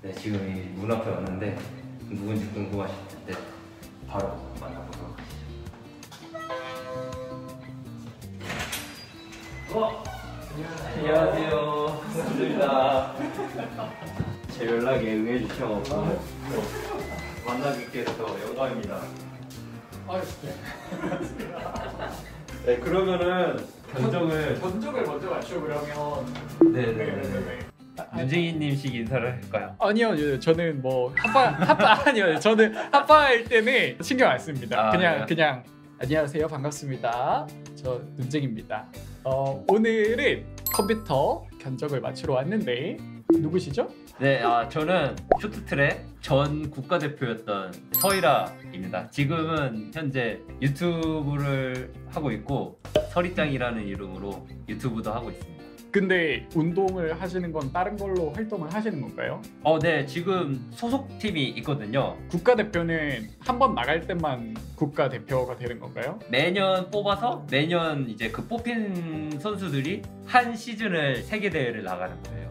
네, 지금 이 문 앞에 왔는데 누군지 궁금하실 텐데 바로 만나보도록 하시죠. 안녕하세요. 반갑습니다. 제 연락에 응해주셔서 만나뵙게 돼서 영광입니다. 네, 그러면은 견적을 먼저 맞추고 그러면 네네네. 윤쟁이님식 인사를 할까요? 아니요, 저는 뭐 아니요, 저는 합방할 때는 신경 안 씁니다. 그냥 안녕하세요, 반갑습니다. 저 윤쟁이입니다. 오늘은 컴퓨터 견적을 맞추러 왔는데 누구시죠? 네, 저는 쇼트트랙 전 국가대표였던 서이라입니다. 지금은 현재 유튜브를 하고 있고 서리짱이라는 이름으로 유튜브도 하고 있습니다. 근데 운동을 하시는 건 다른 걸로 활동을 하시는 건가요? 네, 지금 소속팀이 있거든요. 국가대표는 한 번 나갈 때만 국가대표가 되는 건가요? 매년 뽑아서 매년 이제 그 뽑힌 선수들이 한 시즌을 세계대회를 나가는 거예요.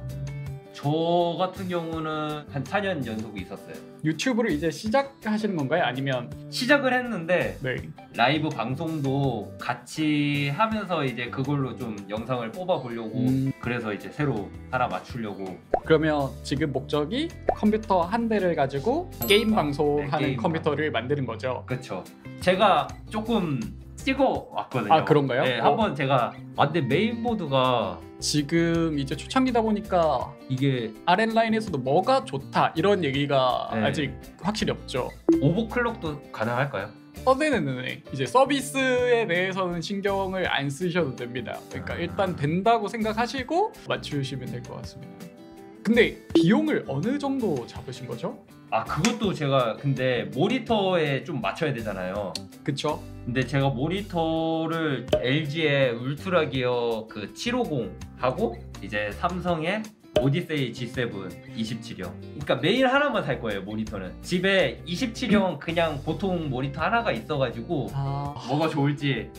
저 같은 경우는 한 4년 연속 있었어요. 유튜브를 이제 시작하시는 건가요? 아니면? 시작을 했는데 네. 라이브 방송도 같이 하면서 이제 그걸로 좀 영상을 뽑아보려고 그래서 이제 새로 하나 맞추려고. 그러면 지금 목적이 컴퓨터 한 대를 가지고 게임 방송하는 게임 컴퓨터를 만드는 거죠? 그렇죠. 제가 조금 찍어 왔거든요. 아, 그런가요? 네, 한번 제가 왔는데 메인보드가 지금 이제 초창기다 보니까 이게 R&라인에서도 뭐가 좋다 이런 얘기가 네. 아직 확실히 없죠. 오버클럭도 가능할까요? 네네네. 이제 서비스에 대해서는 신경을 안 쓰셔도 됩니다. 그러니까 일단 된다고 생각하시고 맞추시면 될 것 같습니다. 근데 비용을 어느 정도 잡으신 거죠? 그것도 제가 근데 모니터에 좀 맞춰야 되잖아요. 그쵸? 근데 제가 모니터를 LG의 울트라기어 그 750 하고 이제 삼성의 오디세이 G7 27형. 그러니까 매일 하나만 살 거예요, 모니터는. 집에 27형 그냥 보통 모니터 하나가 있어가지고 뭐가 좋을지.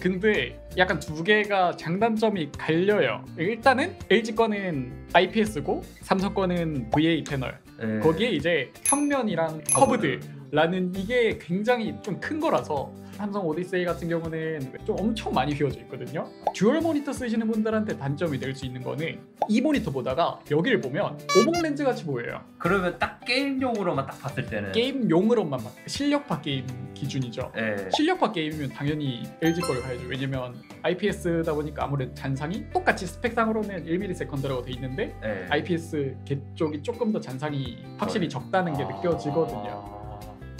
근데 약간 두 개가 장단점이 갈려요. 일단은 LG 거는 IPS고 삼성 거는 VA 패널. 네. 거기에 이제 평면이랑 커브드라는 이게 굉장히 좀 큰 거라서 삼성 오디세이 같은 경우는 좀 엄청 많이 휘어져 있거든요. 듀얼 모니터 쓰시는 분들한테 단점이 될 수 있는 거는 이 모니터 보다가 여기를 보면 오목 렌즈 같이 보여요. 그러면 딱 게임용으로만 딱 봤을 때는 게임용으로만 실력파 게임 기준이죠. 네. 실력파 게임이면 당연히 LG 거를 가야죠. 왜냐면 IPS다 보니까 아무래도 잔상이 똑같이 스펙상으로는 1ms/s라고 돼 있는데 네. IPS 쪽이 조금 더 잔상이 확실히 적다는 게 느껴지거든요.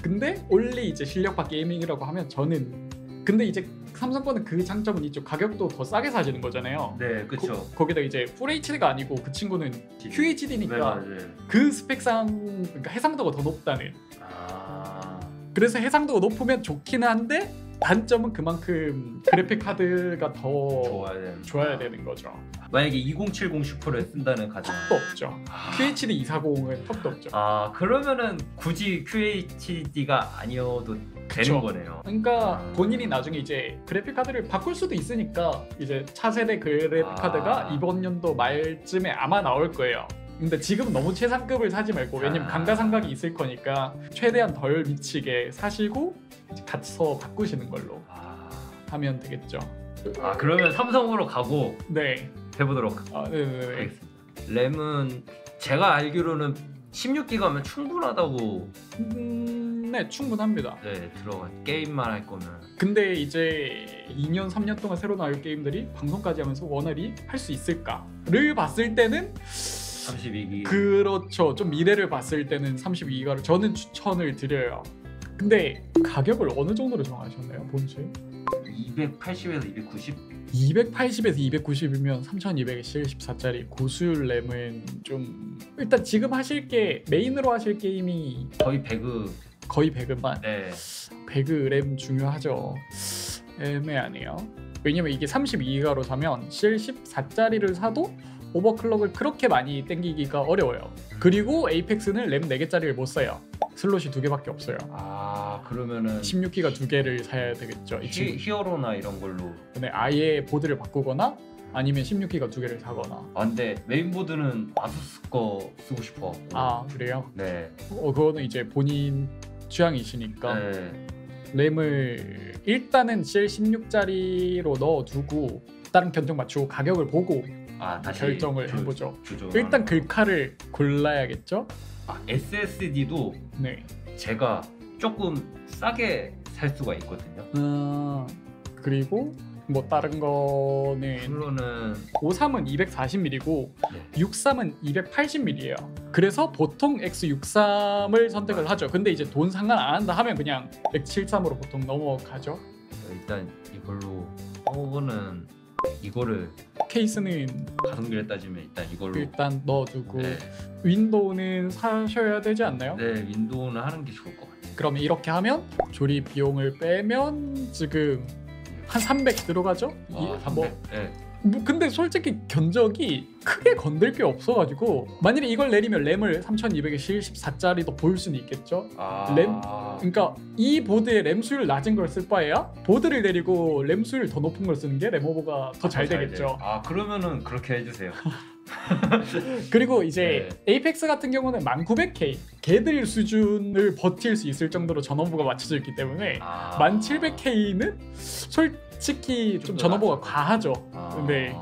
근데 원래 이제 실력파 게이밍이라고 하면 저는 근데 이제 삼성 거는 그 장점은 있죠. 가격도 더 싸게 사시는 거잖아요. 네, 그렇죠. 거기다 이제 FHD가 아니고 그 친구는 QHD니까 네, 그 스펙상 그러니까 해상도가 더 높다는. 그래서 해상도가 높으면 좋긴 한데 단점은 그만큼 그래픽 카드가 더 좋아야 되는 거죠. 만약에 2070 슈퍼를 쓴다는 가정 턱도 없죠. QHD 240은 턱도 없죠. 그러면은 굳이 QHD가 아니어도 되는 거네요. 그러니까 본인이 나중에 이제 그래픽 카드를 바꿀 수도 있으니까 이제 차세대 그래픽 카드가 이번 연도 말쯤에 아마 나올 거예요. 근데 지금 너무 최상급을 사지 말고 왜냐면 감가상각이 있을 거니까 최대한 덜 미치게 사시고 가서 바꾸시는 걸로 하면 되겠죠. 그러면 삼성으로 가고 네. 해보도록 하겠습니다. 램은 제가 알기로는 16기가면 충분하다고. 네, 충분합니다. 네, 들어가 게임만 할 거면. 근데 이제 2년, 3년 동안 새로 나올 게임들이 방송까지 하면서 원활히 할 수 있을까를 봤을 때는 32기가. 그렇죠. 좀 미래를 봤을 때는 32기가를 저는 추천을 드려요. 근데 가격을 어느 정도로 정하셨나요? 본체? 280에서 290? 280에서 290이면 3274짜리 고수율 램은 좀 일단 지금 하실 게 메인으로 하실 게임이 거의 배그만 네. 배그 램 중요하죠. 애매하네요. 왜냐면 이게 32기가로 사면 CL14짜리를 사도 오버클럭을 그렇게 많이 땡기기가 어려워요. 그리고 에이펙스는 램 4개짜리를 못 써요. 슬롯이 2개밖에 없어요. 아, 그러면은 16기가 2개를 사야 되겠죠. 히어로나 이런 걸로. 근데 아예 보드를 바꾸거나 아니면 16기가 2개를 사거나. 아, 근데 메인보드는 아수스 거 쓰고 싶어. 아, 그래요? 네. 그거는 이제 본인 취향이시니까. 네. 램을 일단은 CL16짜리로 넣어두고 다른 견적 맞추고 가격을 보고 다시 결정을 해보죠. 일단 글카를 골라야겠죠? SSD도 네. 제가 조금 싸게 살 수가 있거든요. 그리고 뭐 다른 거는 쿨러는 53은 240mm고 네. 63은 280mm예요. 그래서 보통 X63을 선택을 하죠. 근데 이제 돈 상관 안 한다 하면 그냥 X73으로 보통 넘어가죠. 일단 이걸로 허브는 이거를 케이스는 가성비를 따지면 일단 이걸로 일단 넣어두고 네. 윈도우는 사셔야 되지 않나요? 네, 윈도우는 하는 게 좋을 것 같아요. 그러면 이렇게 하면 조립 비용을 빼면 지금 한 300 들어가죠? 아, 300. 네. 근데 솔직히 견적이 크게 건들 게 없어가지고 만약에 이걸 내리면 램을 3200에 CL14짜리도 볼 수는 있겠죠? 램? 그러니까 이 보드에 램 수율 낮은 걸 쓸 바에야 보드를 내리고 램 수율 더 높은 걸 쓰는 게 램 오버가 더 잘 되겠죠. 그러면은 그렇게 해주세요. 그리고 이제 네. 에이펙스 같은 경우는 1900K 개드릴 수준을 버틸 수 있을 정도로 전원부가 맞춰져 있기 때문에 1700K는 솔직히 좀 전원부가 과하죠. 근데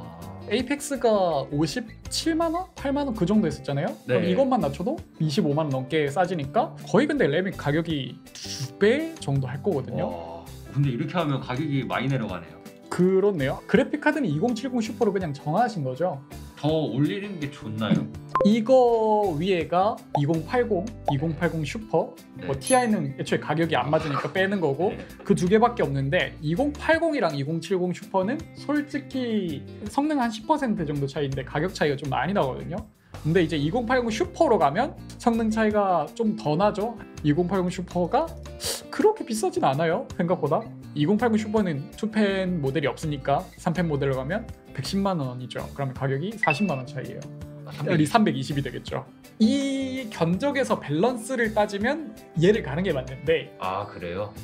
에이펙스가 57만원? 8만원 그 정도 했었잖아요? 네. 그럼 이것만 낮춰도 25만원 넘게 싸지니까 거의 근데 램이 가격이 2배 정도 할 거거든요. 근데 이렇게 하면 가격이 많이 내려가네요. 그렇네요. 그래픽카드는 2070 슈퍼로 그냥 정하신 거죠? 더 올리는 게 좋나요? 이거 위에가 2080, 2080 슈퍼 네. 뭐 Ti는 애초에 가격이 안 맞으니까 빼는 거고 네. 그 두 개밖에 없는데 2080이랑 2070 슈퍼는 솔직히 성능 한 10% 정도 차이인데 가격 차이가 좀 많이 나거든요. 근데 이제 2080 슈퍼로 가면 성능 차이가 좀 더 나죠. 2080 슈퍼가 그렇게 비싸진 않아요, 생각보다. 2080 슈퍼는 2펜 모델이 없으니까 3펜 모델로 가면 110만 원이죠. 그러면 가격이 40만 원 차이예요. 320이 되겠죠. 이 견적에서 밸런스를 따지면 얘를 가는 게 맞는데. 그래요?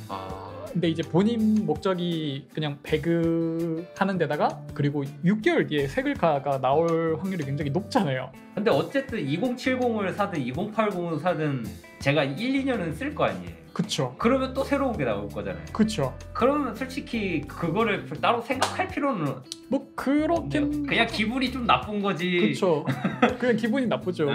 근데 이제 본인 목적이 그냥 배그 하는 데다가 그리고 6개월 뒤에 새 글카가 나올 확률이 굉장히 높잖아요. 근데 어쨌든 2070을 사든 2080을 사든 제가 1, 2년은 쓸 거 아니에요. 그쵸. 그러면 또 새로운 게 나올 거잖아요. 그쵸. 그러면 솔직히 그거를 따로 생각할 필요는 뭐 그렇긴. 그냥 기분이 좀 나쁜 거지. 그쵸. 그냥 기분이 나쁘죠.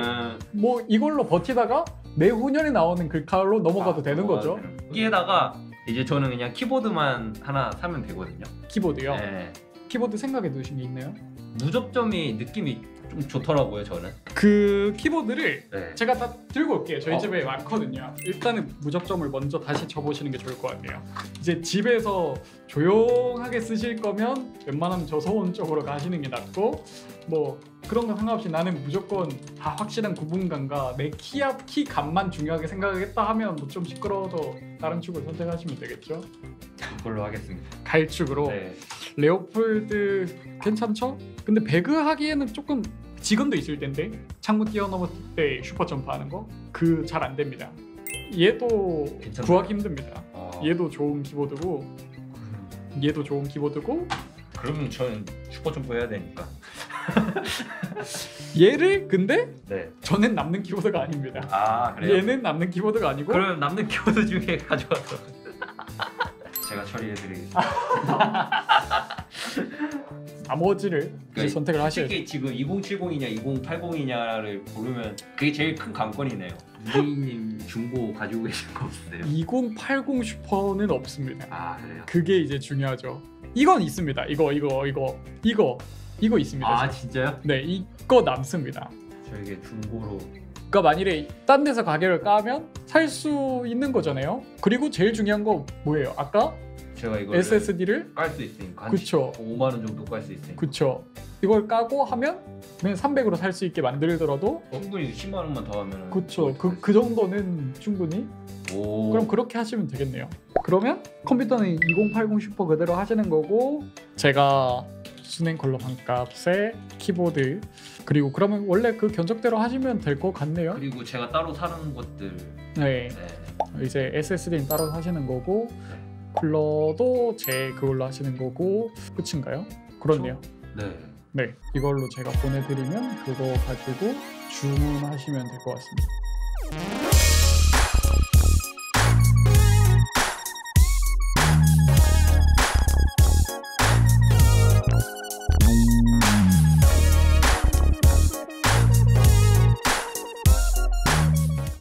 뭐 이걸로 버티다가 내후년에 나오는 글카로 넘어가도 되는 거죠. 여기에다가 이제 저는 그냥 키보드만 하나 사면 되거든요. 키보드요? 네. 키보드 생각해 두신 게 있나요? 무접점이 느낌이 좀 좋더라고요, 저는. 그 키보드를 네. 제가 다 들고 올게요. 저희 집에 많거든요. 일단은 무접점을 먼저 다시 쳐보시는 게 좋을 것 같아요. 이제 집에서 조용하게 쓰실 거면 웬만하면 저소음 쪽으로 가시는 게 낫고 뭐 그런 건 상관없이 나는 무조건 다 확실한 구분감과 내 키 앞, 키 값만 중요하게 생각하겠다 하면 뭐 좀 시끄러워도 다른 축을 선택하시면 되겠죠? 그걸로 하겠습니다. 갈축으로? 네. 레오폴드 괜찮죠? 근데 배그 하기에는 조금 지금도 있을 텐데 창문 뛰어넘었을 때 슈퍼 점프하는 거? 그 잘 안 됩니다. 얘도 괜찮아요. 구하기 힘듭니다. 얘도 좋은 키보드고 얘도 좋은 키보드고 그러면 저는 슈퍼 점프 해야 되니까 얘를 근데 네. 저는 남는 키보드가 아닙니다. 그래요? 얘는 남는 키보드가 아니고 그럼 남는 키보드 중에 가져와서 제가 처리해드리겠습니다. 나머지를 그러니까 선택을 하셔야죠. 솔직히 지금 2070이냐 2080이냐를 고르면 그게 제일 큰 관건이네요. 윤쟁이님 중고 가지고 계신 거 없으세요? 2080 슈퍼는 없습니다. 그래요? 그게 이제 중요하죠. 이건 있습니다. 이거 있습니다. 진짜요? 네, 이거 남습니다. 저에게 중고로. 그러니까 만일에 딴 데서 가격을 까면 살 수 있는 거잖아요. 그리고 제일 중요한 거 뭐예요? 아까 제가 이걸 SSD를 깔 수 있으니까. 그쵸. 5만 원 정도 깔 수 있으니까. 그쵸. 이걸 까고 하면 300으로 살 수 있게 만들더라도 충분히 10만 원만 더 하면. 그쵸. 그 정도는 충분히. 그럼 그렇게 하시면 되겠네요. 그러면 컴퓨터는 2080 슈퍼 그대로 하시는 거고 제가 순행 컬럼 값에 키보드 그리고 그러면 원래 그 견적대로 하시면 될 것 같네요. 그리고 제가 따로 사는 것들 네. 네. 이제 SSD는 따로 사시는 거고 쿨러도 제 그걸로 하시는 거고 끝인가요? 그렇네요. 네. 네, 이걸로 제가 보내드리면 그거 가지고 주문하시면 될 것 같습니다.